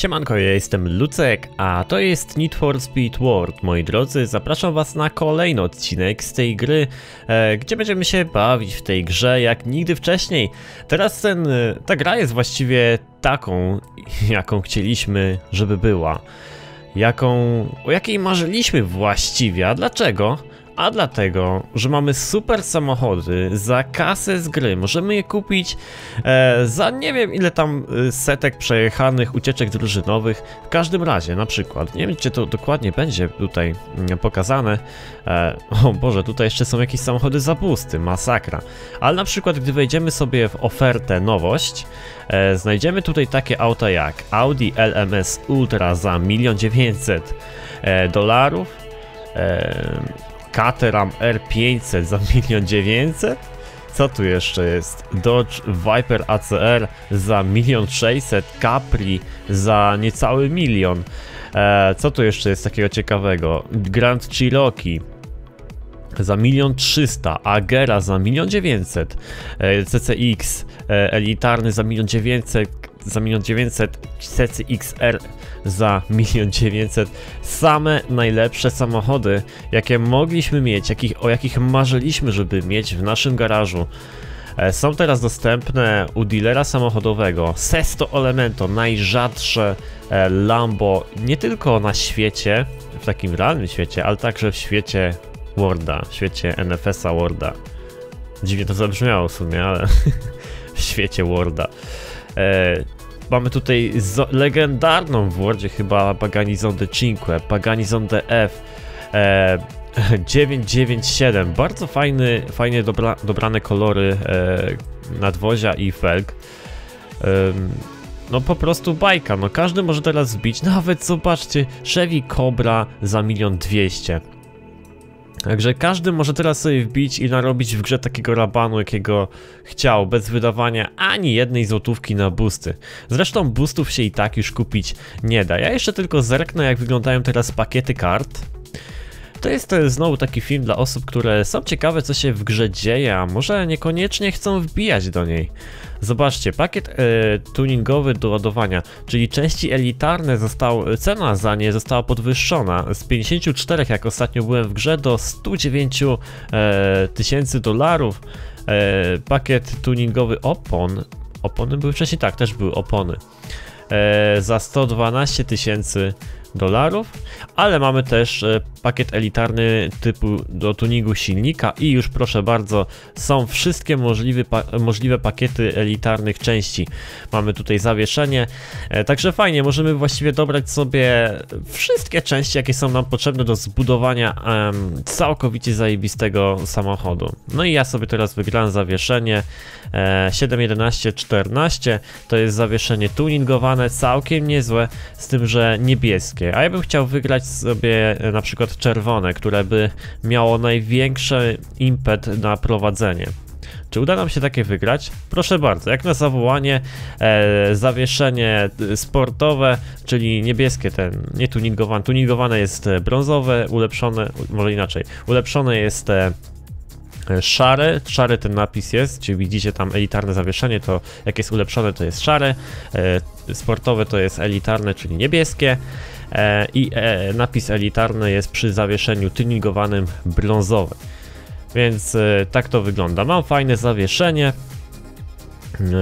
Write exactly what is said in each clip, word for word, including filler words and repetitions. Siemanko, ja jestem Lucek, a to jest Need for Speed World. Moi drodzy, zapraszam was na kolejny odcinek z tej gry, e, gdzie będziemy się bawić w tej grze jak nigdy wcześniej. Teraz ten, ta gra jest właściwie taką, jaką chcieliśmy, żeby była. Jaką, o jakiej marzyliśmy właściwie, a dlaczego? A dlatego, że mamy super samochody za kasę z gry, możemy je kupić e, za nie wiem ile tam setek przejechanych ucieczek drużynowych. W każdym razie, na przykład, nie wiem czy to dokładnie będzie tutaj pokazane, e, o Boże, tutaj jeszcze są jakieś samochody za pusty, masakra. Ale na przykład gdy wejdziemy sobie w ofertę nowość, e, znajdziemy tutaj takie auta jak Audi L M S Ultra za milion dziewięćset e, dolarów, e, Caterham R pięćset za milion dziewięćset? Co tu jeszcze jest? Dodge Viper A C R za milion sześćset, Capri za niecały milion. Eee, co tu jeszcze jest takiego ciekawego? Grand Cherokee za milion trzysta, Agera za milion dziewięćset, eee, C C X e, elitarny za milion dziewięćset. Za milion dziewięćset, C C X R za milion dziewięćset. Same najlepsze samochody, jakie mogliśmy mieć, jakich, o jakich marzyliśmy, żeby mieć w naszym garażu. Są teraz dostępne u dealera samochodowego Sesto Elemento, najrzadsze Lambo, nie tylko na świecie, w takim realnym świecie, ale także w świecie Worlda, w świecie N F S-a Worlda. Dziwnie to zabrzmiało w sumie, ale w świecie Worlda. E, mamy tutaj legendarną w Wordzie chyba Pagani Zondę Cinque, Pagani Zondę F, e, dziewięćset dziewięćdziesiąt siedem, bardzo fajny, fajnie dobra, dobrane kolory e, nadwozia i felg. E, no po prostu bajka, no każdy może teraz zbić, nawet zobaczcie, Chevy Cobra za milion dwieście. Także każdy może teraz sobie wbić i narobić w grze takiego rabanu, jakiego chciał, bez wydawania ani jednej złotówki na boosty. Zresztą boostów się i tak już kupić nie da. Ja jeszcze tylko zerknę, jak wyglądają teraz pakiety kart. To jest znowu taki film dla osób, które są ciekawe, co się w grze dzieje, a może niekoniecznie chcą wbijać do niej. Zobaczcie, pakiet e, tuningowy do ładowania, czyli części elitarne, został, cena za nie została podwyższona z pięćdziesięciu czterech, jak ostatnio byłem w grze, do stu dziewięciu tysięcy dolarów. E, pakiet tuningowy opon, opony były wcześniej, tak, też były opony, e, za sto dwanaście tysięcy dolarów, ale mamy też e, pakiet elitarny typu do tuningu silnika i już proszę bardzo, są wszystkie możliwe, pa, możliwe pakiety elitarnych części. Mamy tutaj zawieszenie, e, także fajnie, możemy właściwie dobrać sobie wszystkie części, jakie są nam potrzebne do zbudowania e, całkowicie zajebistego samochodu. No i ja sobie teraz wybrałem zawieszenie e, siedem jedenaście czternaście, to jest zawieszenie tuningowane, całkiem niezłe, z tym, że niebieskie. A ja bym chciał wygrać sobie na przykład czerwone, które by miało największy impet na prowadzenie. Czy uda nam się takie wygrać? Proszę bardzo, jak na zawołanie, e, zawieszenie sportowe, czyli niebieskie, ten nie tuningowane, tuningowane jest brązowe, ulepszone, może inaczej, ulepszone jest e, szare, szary ten napis jest, czyli widzicie tam elitarne zawieszenie, to jak jest ulepszone, to jest szare, e, sportowe to jest elitarne, czyli niebieskie. I napis elitarny jest przy zawieszeniu tuningowanym brązowy. Więc tak to wygląda. Mam fajne zawieszenie,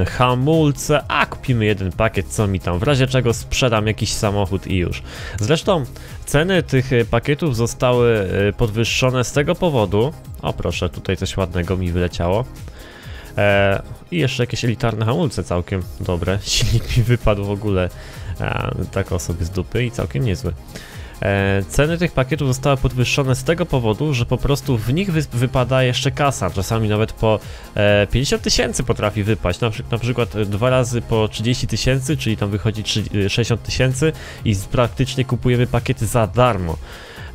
hamulce, a kupimy jeden pakiet, co mi tam, w razie czego sprzedam jakiś samochód i już. Zresztą ceny tych pakietów zostały podwyższone z tego powodu. O proszę, tutaj coś ładnego mi wyleciało. I jeszcze jakieś elitarne hamulce całkiem dobre. Silnik mi wypadł w ogóle tak o sobie z dupy i całkiem niezły. E, ceny tych pakietów zostały podwyższone z tego powodu, że po prostu w nich wy wypada jeszcze kasa. Czasami nawet po e, pięćdziesiąt tysięcy potrafi wypaść. Na, przy na przykład dwa razy po trzydzieści tysięcy, czyli tam wychodzi sześćdziesiąt tysięcy i praktycznie kupujemy pakiety za darmo.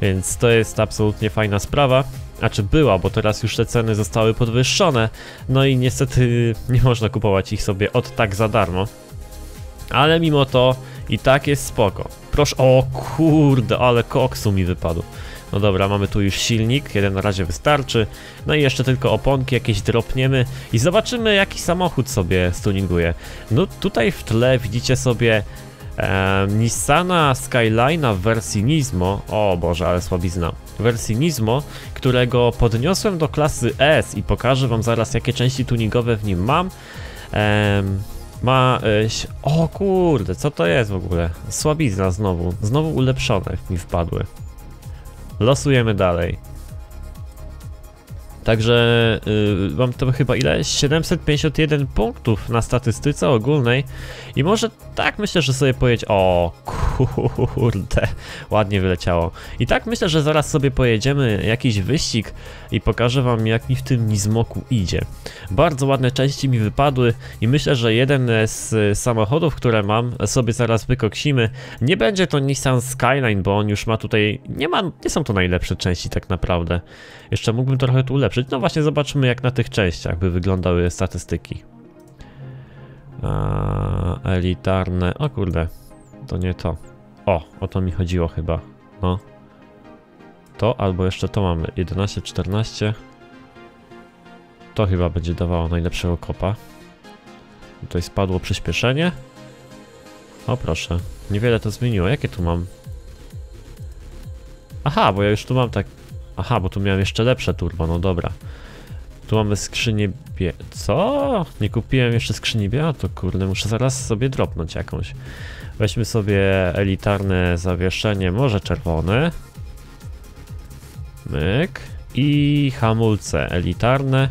Więc to jest absolutnie fajna sprawa. Znaczy była, bo teraz już te ceny zostały podwyższone. No i niestety nie można kupować ich sobie od tak za darmo. Ale mimo to i tak jest spoko. Proszę, o kurde, ale koksu mi wypadł. No dobra, mamy tu już silnik, jeden na razie wystarczy. No i jeszcze tylko oponki jakieś dropniemy i zobaczymy, jaki samochód sobie stuninguje. No tutaj w tle widzicie sobie E, Nissana Skyline'a w wersji Nismo, o Boże, ale słabizna, wersji Nismo, którego podniosłem do klasy S i pokażę wam zaraz, jakie części tuningowe w nim mam. E, ma... o kurde, co to jest w ogóle? Słabizna znowu, znowu ulepszone mi wpadły. Losujemy dalej. Także yy, mam to chyba ile? siedemset pięćdziesiąt jeden punktów na statystyce ogólnej. I może tak myślę, że sobie pojedzie... o kurde, ładnie wyleciało. I tak myślę, że zaraz sobie pojedziemy jakiś wyścig i pokażę wam, jak mi w tym Nismoku idzie. Bardzo ładne części mi wypadły i myślę, że jeden z samochodów, które mam, sobie zaraz wykoksimy. Nie będzie to Nissan Skyline, bo on już ma tutaj... nie ma, nie są to najlepsze części tak naprawdę. Jeszcze mógłbym trochę tu ulepszyć. No właśnie, zobaczmy, jak na tych częściach by wyglądały statystyki. A, elitarne, o kurde, to nie to. O, o to mi chodziło chyba, no. To albo jeszcze to mamy, jedenaście, czternaście. To chyba będzie dawało najlepszego kopa. Tutaj spadło przyspieszenie. O proszę, niewiele to zmieniło, jakie tu mam? Aha, bo ja już tu mam tak... aha, bo tu miałem jeszcze lepsze turbo, no dobra. Tu mamy skrzynię bie... co? Nie kupiłem jeszcze skrzyni bie... a to kurde, muszę zaraz sobie dropnąć jakąś. Weźmy sobie elitarne zawieszenie, może czerwone. Myk. I hamulce elitarne.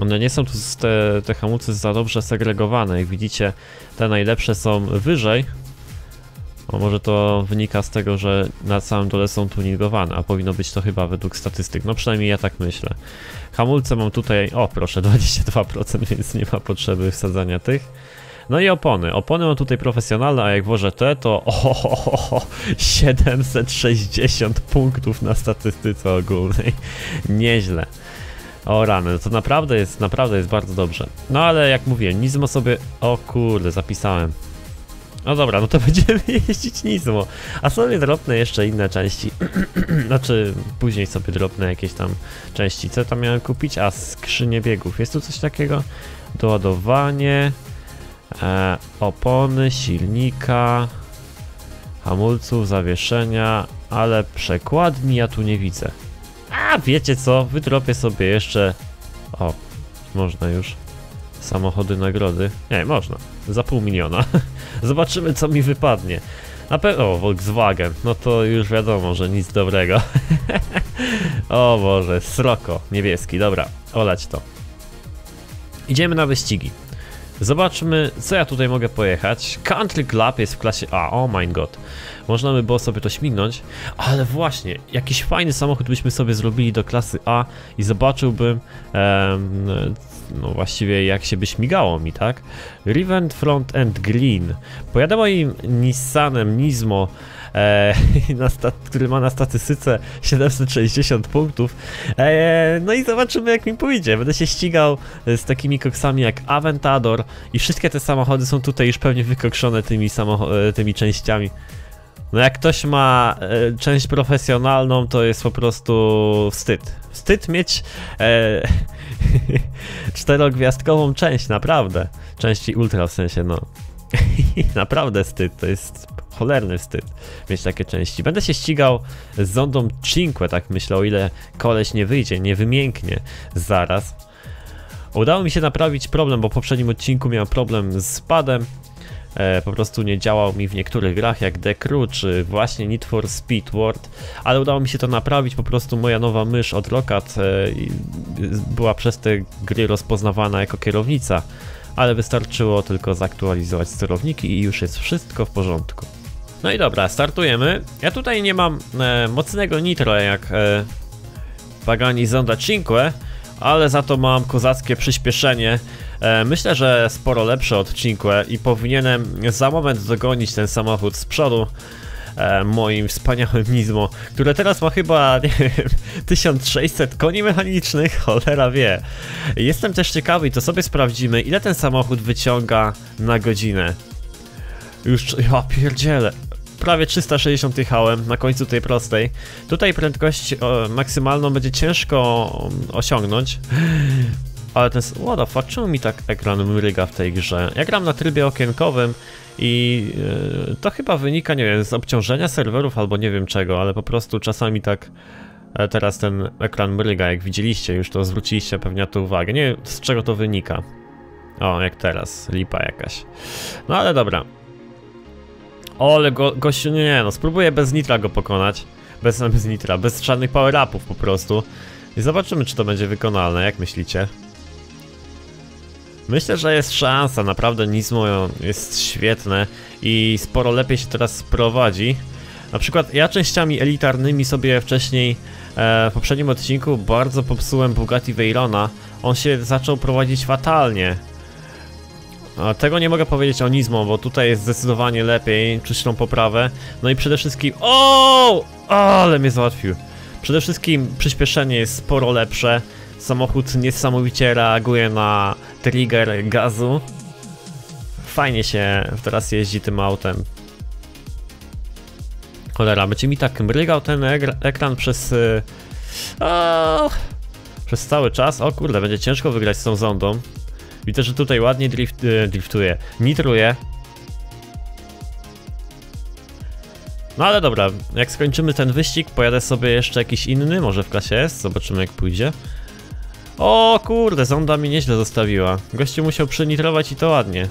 One nie są tu, te, te hamulce za dobrze segregowane. Jak widzicie, te najlepsze są wyżej. O, może to wynika z tego, że na samym dole są tuningowane, a powinno być to chyba według statystyk, no przynajmniej ja tak myślę. Hamulce mam tutaj, o proszę, dwadzieścia dwa procent, więc nie ma potrzeby wsadzania tych. No i opony, opony mam tutaj profesjonalne, a jak włożę te, to ohohoho, siedemset sześćdziesiąt punktów na statystyce ogólnej, nieźle. O rany, to naprawdę jest, naprawdę jest bardzo dobrze. No ale jak mówię, Nismo sobie, o kurde, zapisałem. No dobra, no to będziemy jeździć Nismo, a sobie dropnę jeszcze inne części, znaczy później sobie dropnę jakieś tam części. Co tam miałem kupić? A, skrzynie biegów, jest tu coś takiego? Doładowanie, e, opony, silnika, hamulców, zawieszenia, ale przekładni ja tu nie widzę. A wiecie co, wydropię sobie jeszcze, o, można już. Samochody nagrody. Nie, można. Za pół miliona. Zobaczymy, co mi wypadnie. Na pewno... o, Volkswagen. No to już wiadomo, że nic dobrego. O Boże, sroko. Niebieski. Dobra, olać to. Idziemy na wyścigi. Zobaczmy, co ja tutaj mogę pojechać. Country Club jest w klasie A. Oh my god. Można by było sobie to śmignąć. Ale właśnie, jakiś fajny samochód byśmy sobie zrobili do klasy A i zobaczyłbym... Um, no właściwie jak się by śmigało mi, tak? Revent Front and Green. Pojadę moim Nissanem Nismo, e, na który ma na statystyce siedemset sześćdziesiąt punktów. E, no i zobaczymy, jak mi pójdzie. Będę się ścigał z takimi koksami jak Aventador i wszystkie te samochody są tutaj już pewnie wykokszone tymi, tymi częściami. No jak ktoś ma e, część profesjonalną, to jest po prostu wstyd. Wstyd mieć e, czterogwiazdkową część, naprawdę. Części ultra w sensie, no. Naprawdę wstyd, to jest cholerny wstyd mieć takie części. Będę się ścigał z Zondą Cinque, tak myślę, o ile koleś nie wyjdzie, nie wymięknie zaraz. Udało mi się naprawić problem, bo w poprzednim odcinku miałem problem z padem. E, po prostu nie działał mi w niektórych grach jak The Crew czy właśnie Need for Speed World, ale udało mi się to naprawić, po prostu moja nowa mysz od Lokad e, była przez te gry rozpoznawana jako kierownica, ale wystarczyło tylko zaktualizować sterowniki i już jest wszystko w porządku. No i dobra, startujemy. Ja tutaj nie mam e, mocnego nitro jak e, Pagani Zonda Cinque, ale za to mam kozackie przyspieszenie. Myślę, że sporo lepsze od Cinque i powinienem za moment dogonić ten samochód z przodu moim wspaniałym Nismo, które teraz ma chyba, nie wiem, tysiąc sześćset koni mechanicznych, cholera wie. Jestem też ciekawy i to sobie sprawdzimy, ile ten samochód wyciąga na godzinę. Już, ja pierdzielę. Prawie trzysta sześćdziesiąt jechałem na końcu tej prostej. Tutaj prędkość maksymalną będzie ciężko osiągnąć. Ale ten... What the fuck, czemu mi tak ekran mryga w tej grze? Ja gram na trybie okienkowym i yy, to chyba wynika, nie wiem, z obciążenia serwerów albo nie wiem czego, ale po prostu czasami tak e, teraz ten ekran mryga, jak widzieliście już, to zwróciliście pewnie na to uwagę. Nie wiem, z czego to wynika. O, jak teraz, lipa jakaś. No ale dobra. O, ale go, gościu, nie no, spróbuję bez nitra go pokonać. Bez, bez nitra, bez żadnych power-upów po prostu. I zobaczymy, czy to będzie wykonalne, jak myślicie? Myślę, że jest szansa, naprawdę Nismo jest świetne i sporo lepiej się teraz prowadzi. Na przykład ja częściami elitarnymi sobie wcześniej, e, w poprzednim odcinku bardzo popsułem Bugatti Veyrona. On się zaczął prowadzić fatalnie. A tego nie mogę powiedzieć o Nismo, bo tutaj jest zdecydowanie lepiej, czuć tą poprawę. No i przede wszystkim... O! Ale mnie załatwił. Przede wszystkim przyspieszenie jest sporo lepsze. Samochód niesamowicie reaguje na trigger gazu. Fajnie się teraz jeździ tym autem. Cholera, będzie mi tak mrygał ten ekran przez... O, przez cały czas. O kurde, będzie ciężko wygrać z tą zondą. Widzę, że tutaj ładnie drift, driftuje, nitruje. No ale dobra, jak skończymy ten wyścig, pojadę sobie jeszcze jakiś inny, może w klasie S, zobaczymy jak pójdzie. O kurde, zonda mi nieźle zostawiła. Gościu musiał przynitrować i to ładnie.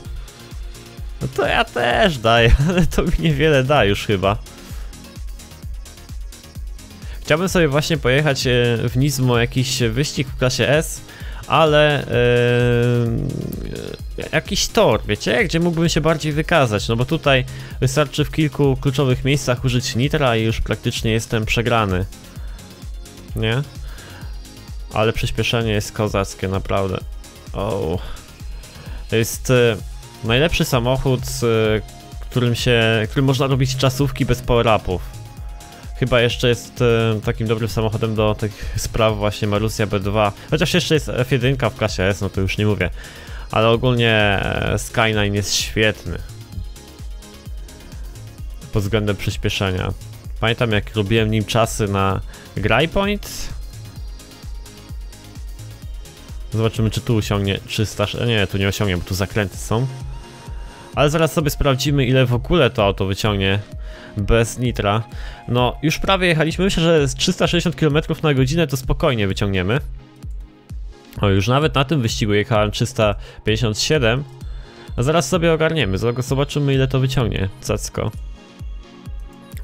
No to ja też daję, ale to mi niewiele da już chyba. Chciałbym sobie właśnie pojechać w Nismo jakiś wyścig w klasie S, ale yy, jakiś tor, wiecie, gdzie mógłbym się bardziej wykazać, no bo tutaj wystarczy w kilku kluczowych miejscach użyć nitra i już praktycznie jestem przegrany, nie? Ale przyspieszenie jest kozackie, naprawdę. Oh. To jest y, najlepszy samochód, y, którym się, którym można robić czasówki bez power-upów. Chyba jeszcze jest y, takim dobrym samochodem do tych spraw właśnie Marussia B dwa. Chociaż jeszcze jest F jeden w klasie S, no to już nie mówię. Ale ogólnie Skyline jest świetny pod względem przyspieszenia. Pamiętam, jak robiłem nim czasy na Graypoint. Zobaczymy, czy tu osiągnie trzysta... Nie, tu nie osiągnie, bo tu zakręty są. Ale zaraz sobie sprawdzimy, ile w ogóle to auto wyciągnie bez nitra. No, już prawie jechaliśmy. Myślę, że z trzysta sześćdziesiąt kilometrów na godzinę to spokojnie wyciągniemy. O, już nawet na tym wyścigu jechałem trzysta pięćdziesiąt siedem. A zaraz sobie ogarniemy. Zobaczymy, ile to wyciągnie. Cacko.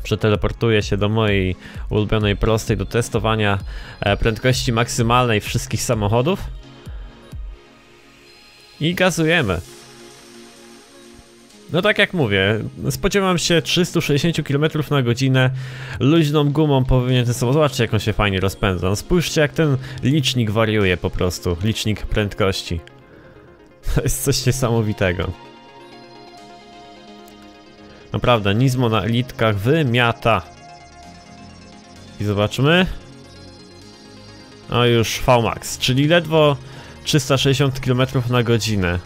Przeteleportuję się do mojej ulubionej prostej do testowania prędkości maksymalnej wszystkich samochodów. I gazujemy. No tak jak mówię, spodziewam się trzysta sześćdziesiąt kilometrów na godzinę. Luźną gumą powinien ten samochód. Zobaczcie, jak on się fajnie rozpędza. No spójrzcie, jak ten licznik wariuje po prostu. Licznik prędkości. To jest coś niesamowitego. Naprawdę, Nismo na elitkach wymiata. I zobaczmy. A już V max, czyli ledwo trzysta sześćdziesiąt kilometrów na godzinę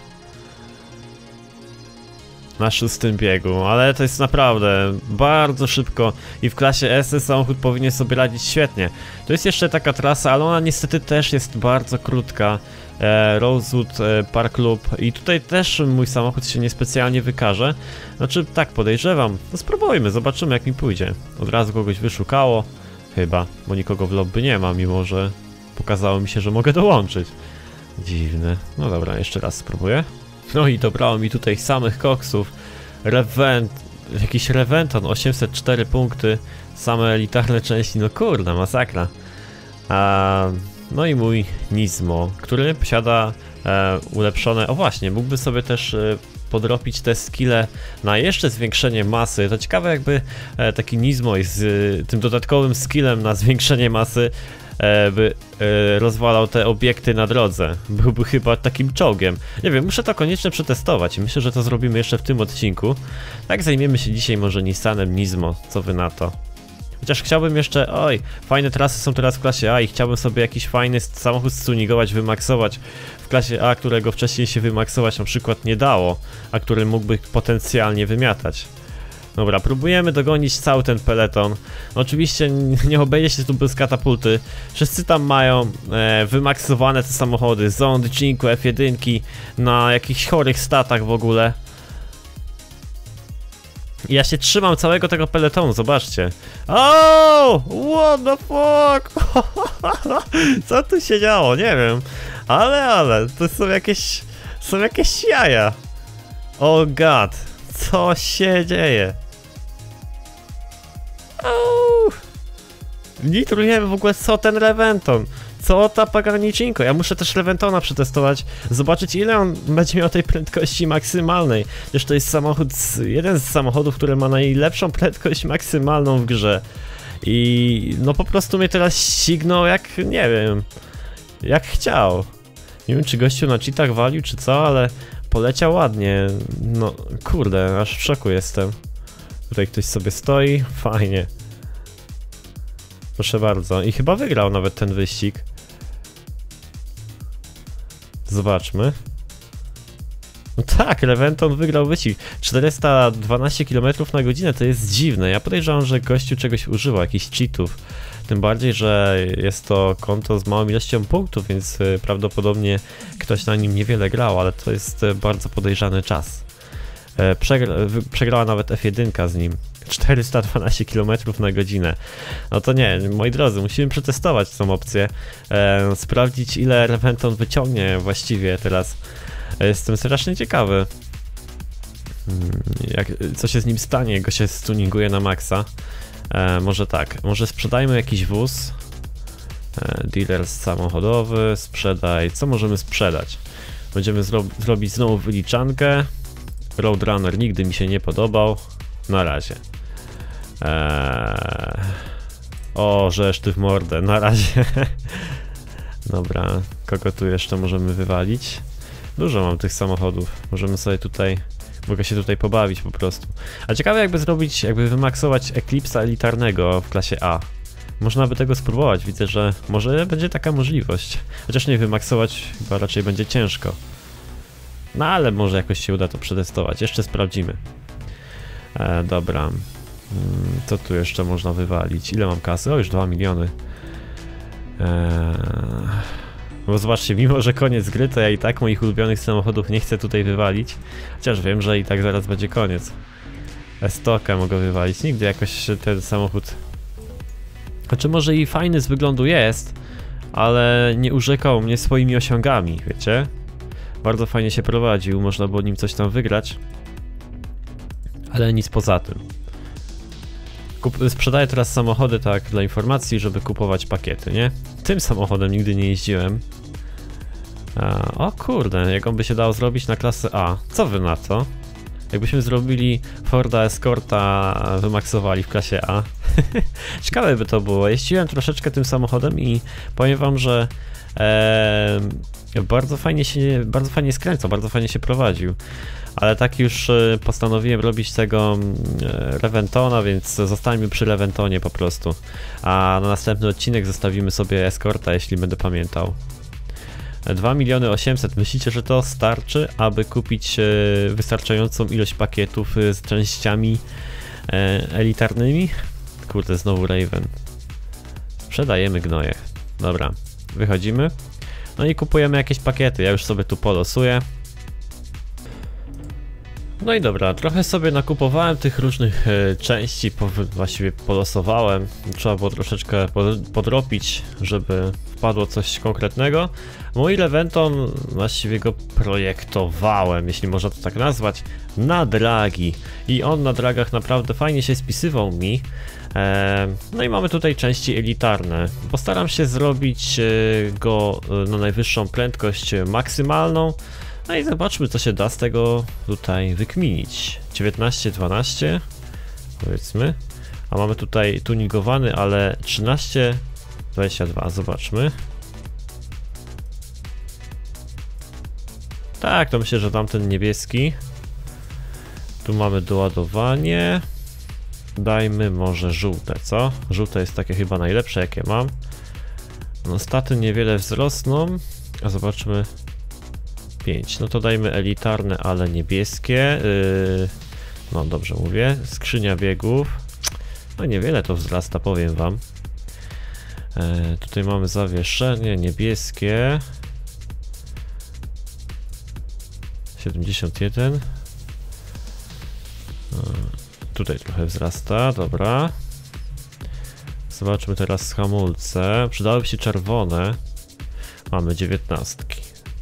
na szóstym biegu, ale to jest naprawdę bardzo szybko i w klasie S samochód powinien sobie radzić świetnie. To jest jeszcze taka trasa, ale ona niestety też jest bardzo krótka, e, Rosewood Park Loop, i tutaj też mój samochód się niespecjalnie wykaże. Znaczy tak podejrzewam, no spróbujmy, zobaczymy jak mi pójdzie. Od razu kogoś wyszukało, chyba, bo nikogo w lobby nie ma, mimo że pokazało mi się, że mogę dołączyć. Dziwne. No dobra, jeszcze raz spróbuję. No i dobrało mi tutaj samych koksów. Revent... Jakiś Reventon, osiemset cztery punkty. Same elitarne części, no kurde, masakra. A, no i mój Nismo, który posiada e, ulepszone... O właśnie, mógłby sobie też e, podrobić te skille na jeszcze zwiększenie masy. To ciekawe, jakby e, taki Nismo z e, tym dodatkowym skillem na zwiększenie masy by e, rozwalał te obiekty na drodze. Byłby chyba takim czołgiem. Nie wiem, muszę to koniecznie przetestować. Myślę, że to zrobimy jeszcze w tym odcinku. Tak, zajmiemy się dzisiaj może Nissanem Nismo. Co wy na to? Chociaż chciałbym jeszcze... Oj, fajne trasy są teraz w klasie A i chciałbym sobie jakiś fajny samochód stunigować, wymaksować w klasie A, którego wcześniej się wymaksować na przykład nie dało, a który mógłby potencjalnie wymiatać. Dobra, próbujemy dogonić cały ten peleton. Oczywiście nie obejdzie się tu bez katapulty. Wszyscy tam mają e, wymaksowane te samochody, Zondy, Cinque, F jeden, na jakichś chorych statach w ogóle. Ja się trzymam całego tego peletonu, zobaczcie. O! What the fuck? Co tu się działo? Nie wiem. Ale, ale, to są jakieś... są jakieś jaja. Oh god, co się dzieje? Auuu. Nie trujemy w ogóle, co ten Reventon. Co ta Pagani Cinque? Ja muszę też Reventona przetestować, zobaczyć, ile on będzie miał tej prędkości maksymalnej. Też to jest samochód, jeden z samochodów, który ma najlepszą prędkość maksymalną w grze. I no po prostu mnie teraz ścignął jak, nie wiem, jak chciał. Nie wiem, czy gościu na cheatach walił, czy co, ale poleciał ładnie. No kurde, aż w szoku jestem. Tutaj ktoś sobie stoi, fajnie. Proszę bardzo. I chyba wygrał nawet ten wyścig. Zobaczmy. No tak, Reventon wygrał wyścig. czterysta dwanaście kilometrów na godzinę, to jest dziwne. Ja podejrzewam, że gościu czegoś używa, jakichś cheatów. Tym bardziej, że jest to konto z małą ilością punktów, więc prawdopodobnie ktoś na nim niewiele grał, ale to jest bardzo podejrzany czas. Przegra przegrała nawet F jeden z nim. czterysta dwanaście kilometrów na godzinę. No to nie, moi drodzy, musimy przetestować tą opcję, e, sprawdzić, ile Reventon wyciągnie właściwie teraz. Jestem strasznie ciekawy, jak, co się z nim stanie, go się stuninguje na maksa. E, może tak, może sprzedajmy jakiś wóz. E, dealer samochodowy, sprzedaj. Co możemy sprzedać? Będziemy zro zrobić znowu wyliczankę. Roadrunner nigdy mi się nie podobał. Na razie. Eee... O, żeż ty w mordę, na razie. Dobra, kogo tu jeszcze możemy wywalić? Dużo mam tych samochodów, możemy sobie tutaj, mogę się tutaj pobawić po prostu. A ciekawe jakby zrobić, jakby wymaksować Eklipsa elitarnego w klasie A. Można by tego spróbować, widzę, że może będzie taka możliwość. Chociaż nie, wymaksować chyba raczej będzie ciężko. No ale może jakoś się uda to przetestować, jeszcze sprawdzimy. E, dobra, co tu jeszcze można wywalić? Ile mam kasy? O, już dwa miliony. E, bo zobaczcie, mimo że koniec gry, to ja i tak moich ulubionych samochodów nie chcę tutaj wywalić. Chociaż wiem, że i tak zaraz będzie koniec. Estoka mogę wywalić. Nigdy jakoś ten samochód... Znaczy może i fajny z wyglądu jest, ale nie urzekał mnie swoimi osiągami, wiecie? Bardzo fajnie się prowadził, można było nim coś tam wygrać. Ale nic poza tym. Kup sprzedaję teraz samochody, tak, dla informacji, żeby kupować pakiety, nie? Tym samochodem nigdy nie jeździłem. A, o kurde, jak on by się dało zrobić na klasę A. Co wy na to? Jakbyśmy zrobili Forda Escorta, wymaksowali w klasie A. Ciekawe by to było. Jeździłem troszeczkę tym samochodem i powiem wam, że... Ee, bardzo fajnie się, bardzo fajnie skręcał, bardzo fajnie się prowadził. Ale tak już postanowiłem robić tego Reventona, więc zostańmy przy Reventonie po prostu. A na następny odcinek zostawimy sobie Escorta, jeśli będę pamiętał. dwa miliony osiemset. Myślicie, że to starczy, aby kupić wystarczającą ilość pakietów z częściami elitarnymi? Kurde, znowu Raven. Sprzedajemy gnoje. Dobra, wychodzimy. No i kupujemy jakieś pakiety. Ja już sobie tu polosuję. No i dobra, trochę sobie nakupowałem tych różnych y, części, po, właściwie polosowałem, trzeba było troszeczkę pod, podropić, żeby wpadło coś konkretnego. Mój Reventon, właściwie go projektowałem, jeśli można to tak nazwać, na dragi i on na dragach naprawdę fajnie się spisywał mi. E, no i mamy tutaj części elitarne, postaram się zrobić y, go y, na najwyższą prędkość maksymalną. No i zobaczmy, co się da z tego tutaj wykminić. dziewiętnaście, dwanaście powiedzmy, a mamy tutaj tuningowany, ale trzynaście, dwadzieścia dwa, zobaczmy. Tak, to myślę, że tamten niebieski. Tu mamy doładowanie. Dajmy może żółte, co? Żółte jest takie chyba najlepsze, jakie mam. No staty niewiele wzrosną, a zobaczmy. pięć. No to dajmy elitarne, ale niebieskie. Yy, No dobrze mówię, skrzynia biegów, no niewiele to wzrasta, powiem wam. E, tutaj mamy zawieszenie niebieskie, siedemdziesiąt jeden, e, tutaj trochę wzrasta, dobra. Zobaczmy teraz hamulce, przydałyby się czerwone, mamy dziewiętnaście,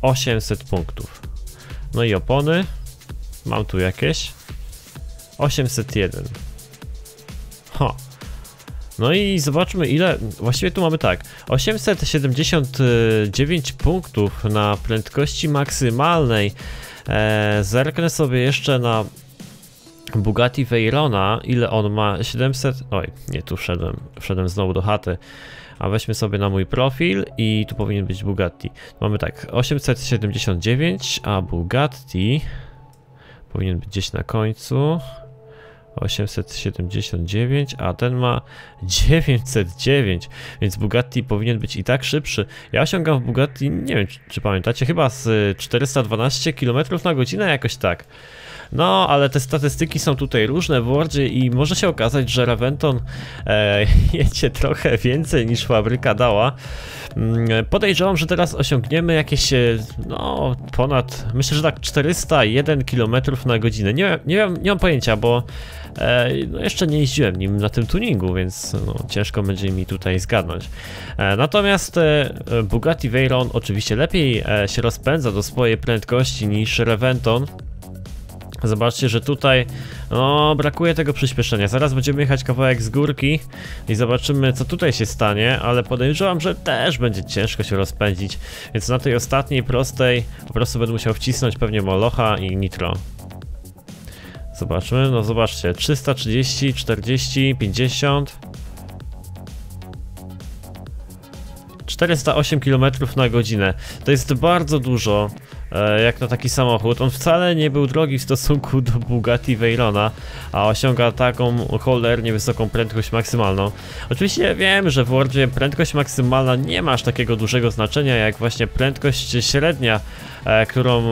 osiemset punktów. No i opony, mam tu jakieś, osiemset jeden. Ho. No i zobaczmy ile, właściwie tu mamy tak, osiemset siedemdziesiąt dziewięć punktów na prędkości maksymalnej. Eee, zerknę sobie jeszcze na Bugatti Veyrona, ile on ma, siedemset, oj, nie, tu wszedłem, wszedłem znowu do chaty. A weźmy sobie na mój profil i tu powinien być Bugatti. Mamy tak, osiemset siedemdziesiąt dziewięć, a Bugatti powinien być gdzieś na końcu. osiemset siedemdziesiąt dziewięć, a ten ma dziewięćset dziewięć, więc Bugatti powinien być i tak szybszy. Ja osiągam w Bugatti, nie wiem czy, czy pamiętacie, chyba z czterysta dwanaście kilometrów na godzinę, jakoś tak. No, ale te statystyki są tutaj różne w Wordzie i może się okazać, że Reventon e, jedzie trochę więcej niż fabryka dała. Podejrzewam, że teraz osiągniemy jakieś, no, ponad, myślę, że tak czterysta jeden kilometrów na godzinę. Nie, nie, wiem, nie mam pojęcia, bo e, no jeszcze nie jeździłem nim na tym tuningu, więc no, ciężko będzie mi tutaj zgadnąć. E, natomiast e, Bugatti Veyron oczywiście lepiej e, się rozpędza do swojej prędkości niż Reventon. Zobaczcie, że tutaj no, brakuje tego przyspieszenia. Zaraz będziemy jechać kawałek z górki i zobaczymy, co tutaj się stanie, ale podejrzewam, że też będzie ciężko się rozpędzić, więc na tej ostatniej prostej po prostu będę musiał wcisnąć pewnie molocha i nitro. Zobaczmy, no zobaczcie, trzysta trzydzieści, czterdzieści, pięćdziesiąt, czterysta osiem kilometrów na godzinę. To jest bardzo dużo jak na taki samochód. On wcale nie był drogi w stosunku do Bugatti Veyrona, a osiąga taką cholernie wysoką prędkość maksymalną. Oczywiście wiem, że w Wordzie prędkość maksymalna nie ma aż takiego dużego znaczenia jak właśnie prędkość średnia, którą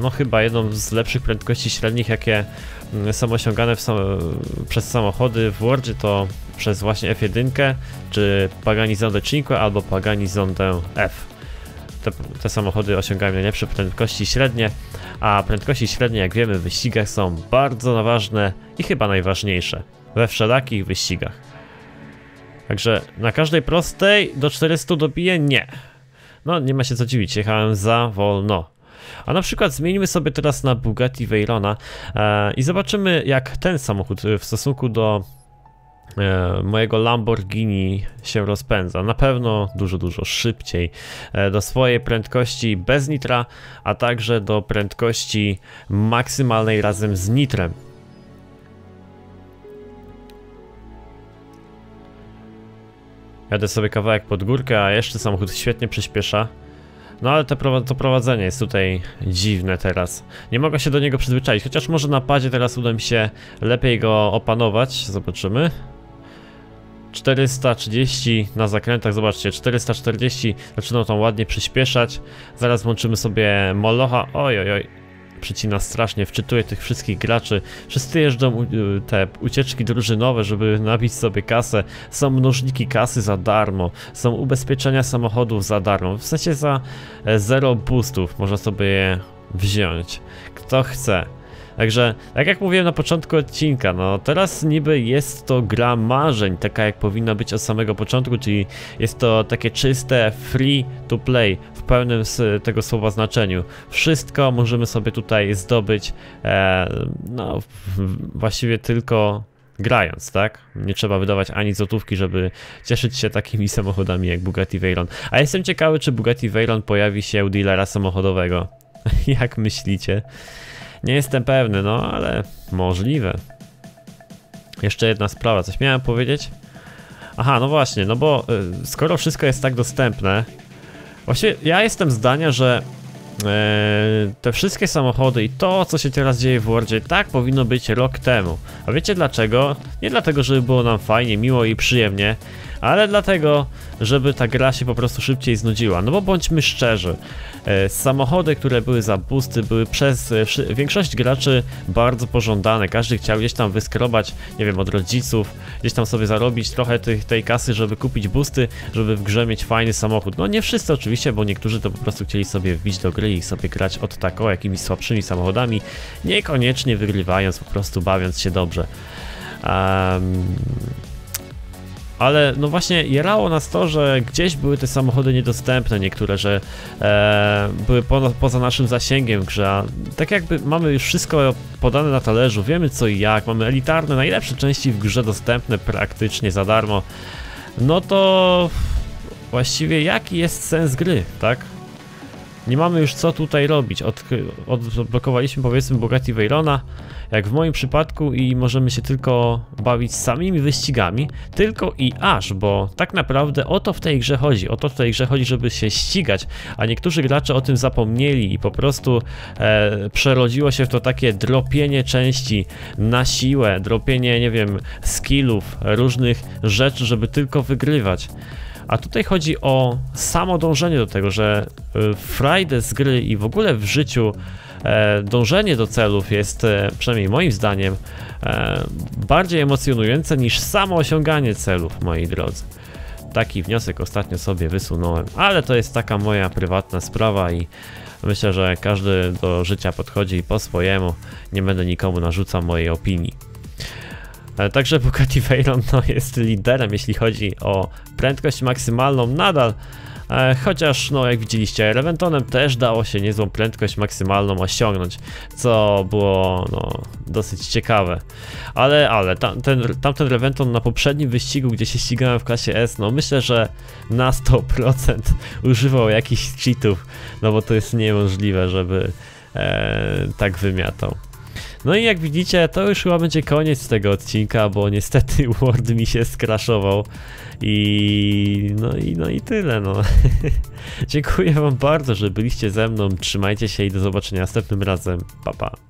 no chyba jedną z lepszych prędkości średnich jakie są osiągane w sam przez samochody w Wordzie to przez właśnie F jeden czy Pagani Zonda Cinque albo Pagani Zonda F. Te, te samochody osiągają najlepsze prędkości średnie, a prędkości średnie, jak wiemy, w wyścigach są bardzo ważne i chyba najważniejsze we wszelakich wyścigach. Także na każdej prostej do czterystu dobiję? Nie. No nie ma się co dziwić, jechałem za wolno. A na przykład zmienimy sobie teraz na Bugatti Veyrona e, i zobaczymy jak ten samochód w stosunku do mojego Lamborghini się rozpędza. Na pewno dużo, dużo szybciej do swojej prędkości bez nitra, a także do prędkości maksymalnej razem z nitrem. Jadę sobie kawałek pod górkę, a jeszcze samochód świetnie przyspiesza. No ale to prowadzenie jest tutaj dziwne teraz. Nie mogę się do niego przyzwyczaić, chociaż może na padzie teraz uda mi się lepiej go opanować. Zobaczymy. czterysta trzydzieści na zakrętach, zobaczcie, czterysta czterdzieści, zaczyna tam ładnie przyspieszać. Zaraz włączymy sobie molocha, oj oj oj, przycina strasznie, wczytuje tych wszystkich graczy. Wszyscy jeżdżą te ucieczki drużynowe, żeby nabić sobie kasę. Są mnożniki kasy za darmo, są ubezpieczenia samochodów za darmo, w sensie za zero boostów można sobie je wziąć, kto chce. Także, tak jak mówiłem na początku odcinka, no teraz niby jest to gra marzeń, taka jak powinna być od samego początku, czyli jest to takie czyste free to play w pełnym tego słowa znaczeniu. Wszystko możemy sobie tutaj zdobyć, e, no właściwie tylko grając, tak? Nie trzeba wydawać ani złotówki, żeby cieszyć się takimi samochodami jak Bugatti Veyron. A jestem ciekawy, czy Bugatti Veyron pojawi się u dealera samochodowego. Jak myślicie? Nie jestem pewny, no ale możliwe. Jeszcze jedna sprawa, coś miałem powiedzieć? Aha, no właśnie, no bo y, skoro wszystko jest tak dostępne, właściwie ja jestem zdania, że y, te wszystkie samochody i to, co się teraz dzieje w Wordzie, tak powinno być rok temu. A wiecie dlaczego? Nie dlatego, żeby było nam fajnie, miło i przyjemnie, ale dlatego, żeby ta gra się po prostu szybciej znudziła. No bo bądźmy szczerzy, samochody, które były za boosty, były przez większość graczy bardzo pożądane. Każdy chciał gdzieś tam wyskrobać, nie wiem, od rodziców, gdzieś tam sobie zarobić trochę tej, tej kasy, żeby kupić boosty, żeby w grze mieć fajny samochód. No nie wszyscy oczywiście, bo niektórzy to po prostu chcieli sobie wbić do gry i sobie grać od tak o jakimiś słabszymi samochodami, niekoniecznie wygrywając, po prostu bawiąc się dobrze. Um, ale no właśnie jerało nas to, że gdzieś były te samochody niedostępne, niektóre, że e, były po, poza naszym zasięgiem w grze, a tak jakby mamy już wszystko podane na talerzu, wiemy co i jak, mamy elitarne, najlepsze części w grze dostępne praktycznie za darmo, no to właściwie jaki jest sens gry, tak? Nie mamy już co tutaj robić, Od, odblokowaliśmy powiedzmy Bugatti Veyrona, jak w moim przypadku, i możemy się tylko bawić samymi wyścigami, tylko i aż, bo tak naprawdę o to w tej grze chodzi, o to w tej grze chodzi, żeby się ścigać, a niektórzy gracze o tym zapomnieli i po prostu e, przerodziło się w to takie dropienie części na siłę, dropienie, nie wiem, skillów, różnych rzeczy, żeby tylko wygrywać. A tutaj chodzi o samo dążenie do tego, że frajdę z gry i w ogóle w życiu dążenie do celów jest, przynajmniej moim zdaniem, bardziej emocjonujące niż samo osiąganie celów, moi drodzy. Taki wniosek ostatnio sobie wysunąłem, ale to jest taka moja prywatna sprawa i myślę, że każdy do życia podchodzi po swojemu, nie będę nikomu narzucał mojej opinii. Także Bugatti Veyron no, jest liderem, jeśli chodzi o prędkość maksymalną nadal, e, chociaż no, jak widzieliście, Reventonem też dało się niezłą prędkość maksymalną osiągnąć, co było no, dosyć ciekawe. Ale, ale tam, ten, tamten Reventon na poprzednim wyścigu, gdzie się ścigałem w klasie S, no myślę, że na sto procent używał jakichś cheatów, no bo to jest niemożliwe, żeby e, tak wymiatał. No i jak widzicie, to już chyba będzie koniec tego odcinka, bo niestety World mi się skraszował i no i, no i tyle, no. Dziękuję wam bardzo, że byliście ze mną, trzymajcie się i do zobaczenia następnym razem, pa pa.